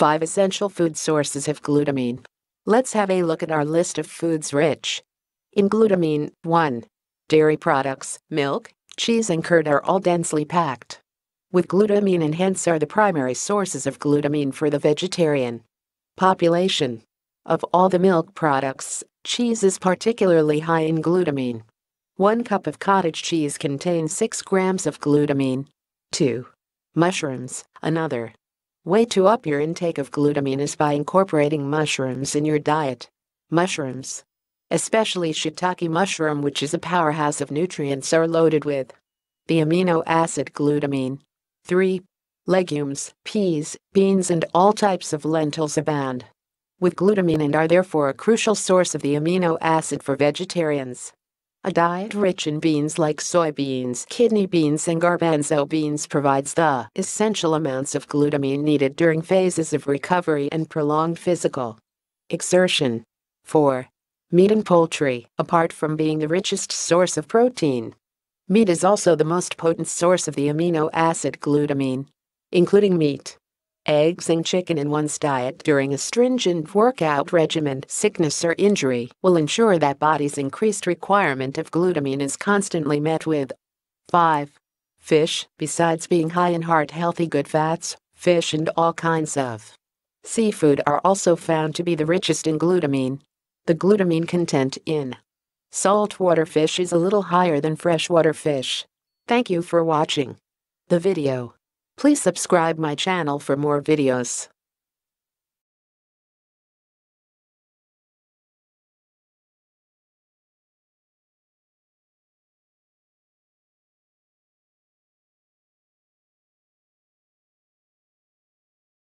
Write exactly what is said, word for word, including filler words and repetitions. five Essential Food Sources of Glutamine. Let's have a look at our list of foods rich in glutamine. one Dairy products, milk, cheese and curd are all densely packed with glutamine and hence are the primary sources of glutamine for the vegetarian population. Of all the milk products, cheese is particularly high in glutamine. One cup of cottage cheese contains six grams of glutamine. two Mushrooms. Another way to up your intake of glutamine is by incorporating mushrooms in your diet. Mushrooms, especially shiitake mushroom, which is a powerhouse of nutrients, are loaded with the amino acid glutamine. three Legumes. Peas, beans and all types of lentils abound with glutamine and are therefore a crucial source of the amino acid for vegetarians. A diet rich in beans like soybeans, kidney beans and garbanzo beans provides the essential amounts of glutamine needed during phases of recovery and prolonged physical exertion. four Meat and poultry. Apart from being the richest source of protein, meat is also the most potent source of the amino acid glutamine. Including meat, eggs and chicken in one's diet during a stringent workout regimen, sickness or injury, will ensure that body's increased requirement of glutamine is constantly met with. five Fish. Besides being high in heart-healthy good fats, fish and all kinds of seafood are also found to be the richest in glutamine. The glutamine content in saltwater fish is a little higher than freshwater fish. Thank you for watching the video. Please subscribe my channel for more videos.